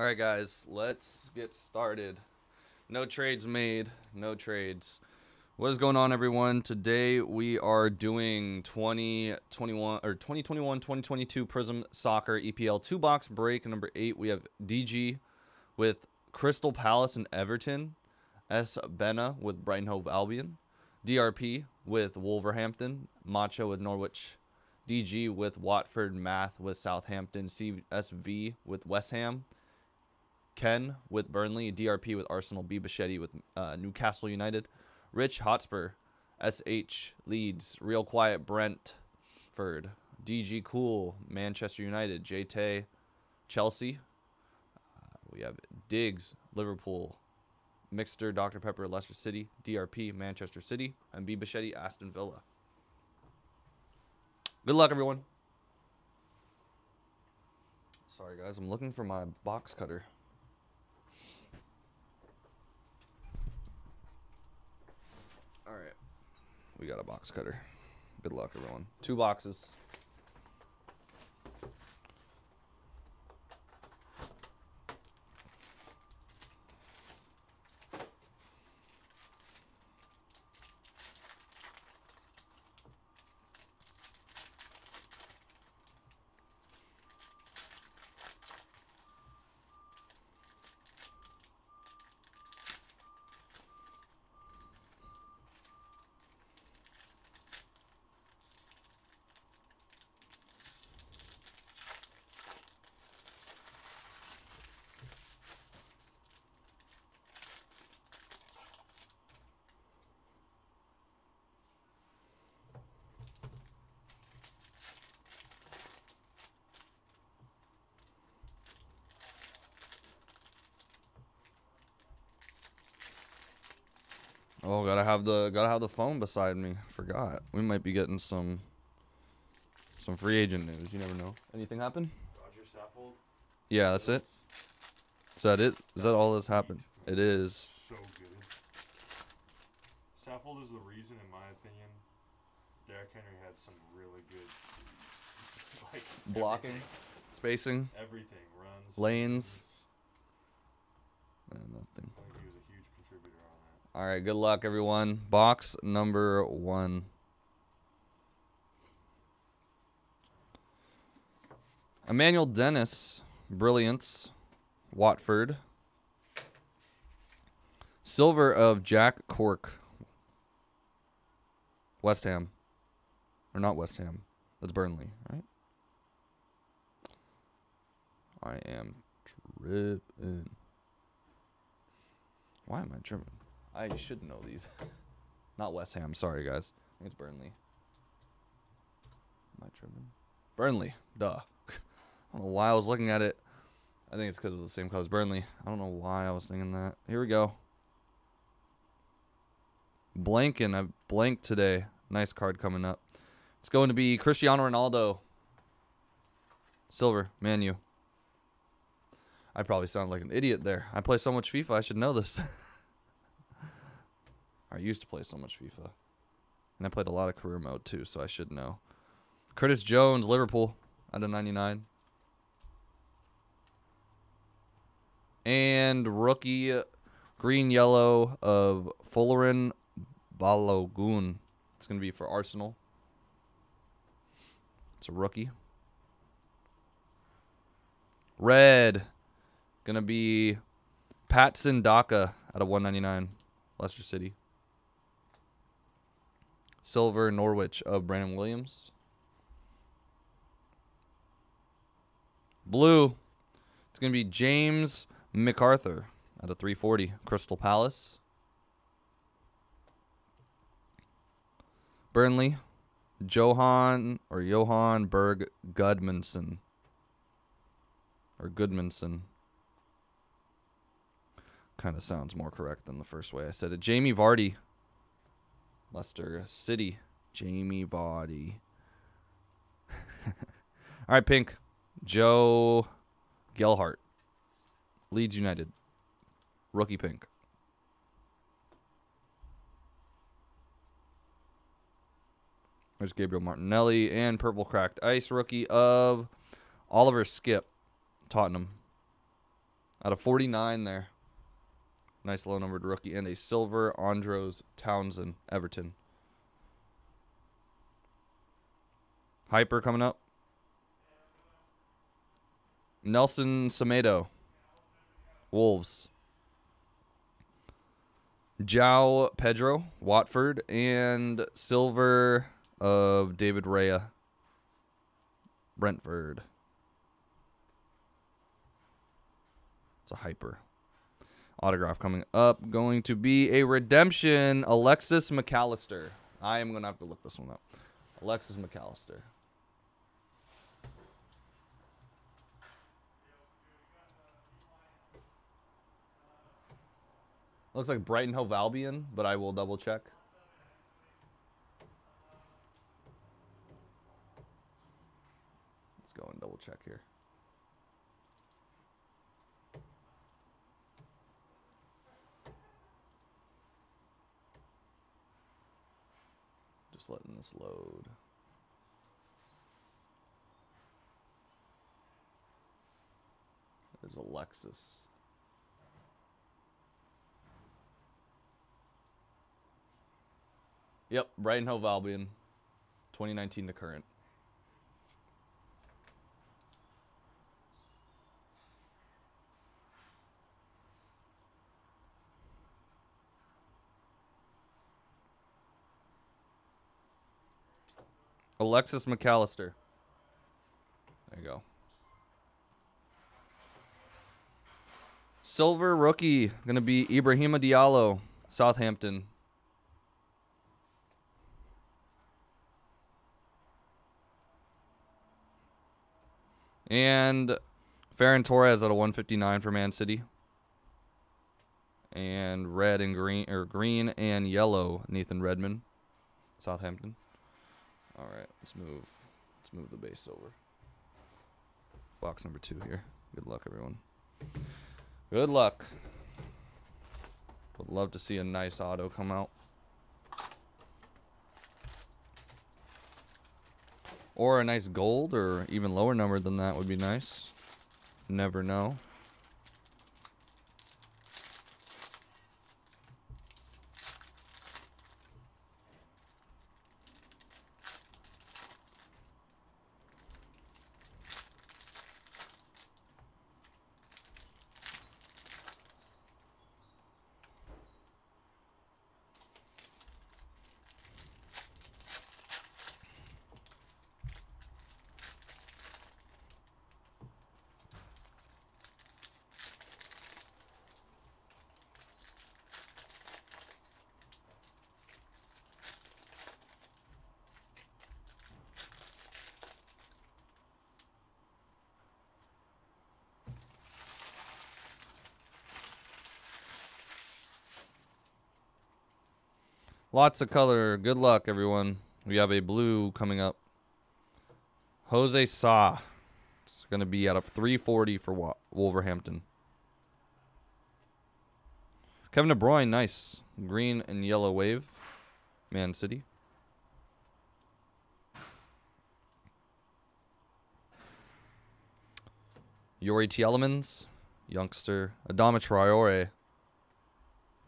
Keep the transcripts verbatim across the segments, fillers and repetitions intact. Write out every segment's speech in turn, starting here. All right, guys, let's get started. No trades made, no trades. What is going on, everyone? Today we are doing twenty twenty-one or twenty twenty-one twenty twenty-two PRIZM Soccer E P L two box break number eight. We have D G with Crystal Palace and Everton, S Benna with Brighton Hove Albion, D R P with Wolverhampton, Macho with Norwich, D G with Watford, Math with Southampton, C S V with West Ham, Ken with Burnley, D R P with Arsenal, B Bichetti with uh, Newcastle United, Rich Hotspur, S H Leeds, Real Quiet Brentford, D G Cool Manchester United, J T Chelsea. Uh, we have Diggs Liverpool, Mixter Doctor Pepper Leicester City, D R P Manchester City, and B Bichetti Aston Villa. Good luck, everyone. Sorry, guys, I'm looking for my box cutter. All right, we got a box cutter. Good luck, everyone. Two boxes. Oh, gotta have the gotta have the phone beside me. Forgot. We might be getting some some free agent news. You never know. Anything happen? Roger Saffold. Yeah, that's it. Is that it? Is that all that's happened? It is. So good. Saffold is the reason, in my opinion, Derrick Henry had some really good like blocking, everything. Spacing, everything, runs, lanes, and nothing. All right, good luck, everyone. Box number one. Emmanuel Dennis, Brilliance, Watford. Silver of Jack Cork, West Ham. Or not West Ham. That's Burnley, right? I am tripping. Why am I tripping? I should know these. Not West Ham. Sorry, guys. I think it's Burnley. Am I tripping? Burnley. Duh. I don't know why I was looking at it. I think it's because it's the same color as Burnley. I don't know why I was thinking that. Here we go. Blanking. I blanked today. Nice card coming up. It's going to be Cristiano Ronaldo. Silver. Man U. I probably sound like an idiot there. I play so much FIFA. I should know this. I used to play so much FIFA. And I played a lot of career mode, too, so I should know. Curtis Jones, Liverpool, out of ninety-nine. And rookie green-yellow of Ferran Balogun. It's going to be for Arsenal. It's a rookie. Red, going to be Patson Daka, out of one ninety-nine, Leicester City. Silver Norwich of Brandon Williams. Blue, it's going to be James MacArthur out of three forty, Crystal Palace. Burnley, Johann or Jóhann Berg Guðmundsson or Goodmanson. Kind of sounds more correct than the first way I said it. Jamie Vardy. Leicester City, Jamie Vardy. All right, pink, Joe Gelhardt, Leeds United, rookie pink. There's Gabriel Martinelli and purple cracked ice rookie of Oliver Skip, Tottenham. out of forty-nine there. Nice low-numbered rookie. And a silver Andros Townsend, Everton. Hyper coming up. Nelson Semedo, Wolves. Joao Pedro, Watford. And silver of David Raya, Brentford. It's a hyper. Autograph coming up. Going to be a redemption. Alexis Mac Allister. I am going to have to look this one up. Alexis Mac Allister. Looks like Brighton Hove Albion, but I will double check. Let's go and double check here. Just letting this load. There's Alexis. Yep, Brighton Hove Albion, twenty nineteen to current. Alexis Mac Allister. There you go. Silver rookie, going to be Ibrahima Diallo, Southampton. And Ferran Torres at a one fifty-nine for Man City. And red and green, or green and yellow, Nathan Redmond, Southampton. All right, let's move. Let's move the base over. Box number two here. Good luck, everyone. Good luck. Would love to see a nice auto come out. Or a nice gold, or even lower number than that would be nice. Never know. Lots of color. Good luck, everyone. We have a blue coming up. Jose Sa. It's going to be out of three forty for Wolverhampton. Kevin De Bruyne, nice. Green and yellow wave. Man City. Yori T Elemans, youngster. Adama Traore,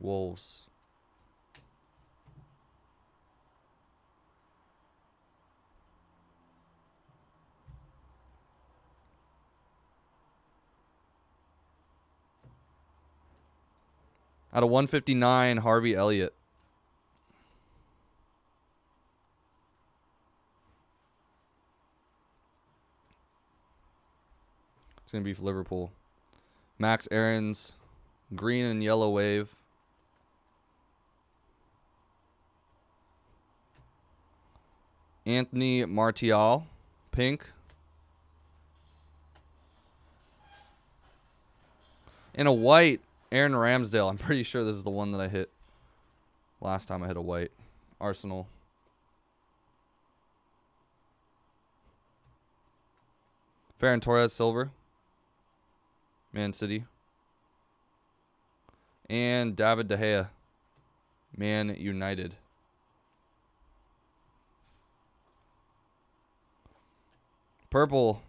Wolves. Out of one fifty-nine, Harvey Elliott. It's going to be for Liverpool. Max Ahrens, green and yellow wave. Anthony Martial, pink. And a white. Aaron Ramsdale. I'm pretty sure this is the one that I hit last time I hit a white. Arsenal. Ferran Torres, silver. Man City. And David De Gea, Man United. Purple,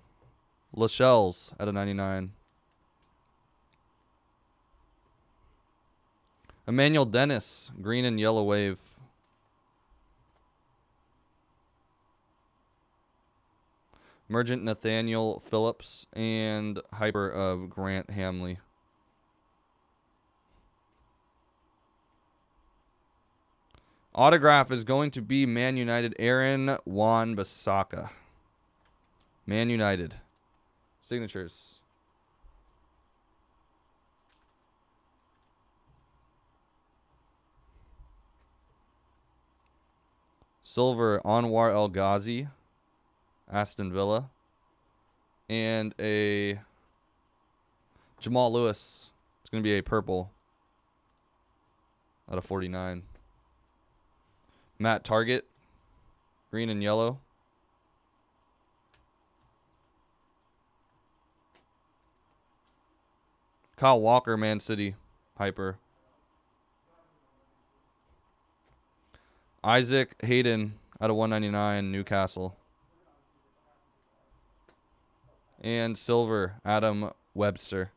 Lachelle's at a ninety-nine. Emmanuel Dennis, green and yellow wave. Emergent Nathaniel Phillips and hyper of Grant Hamley. Autograph is going to be Man United, Aaron Wan-Bissaka. Man United. Signatures. Silver, Anwar El Ghazi, Aston Villa. And a Jamal Lewis. It's going to be a purple out of forty-nine. Matt Target, green and yellow. Kyle Walker, Man City, hyper. Isaac Hayden, out of one ninety-nine, Newcastle. And silver, Adam Webster.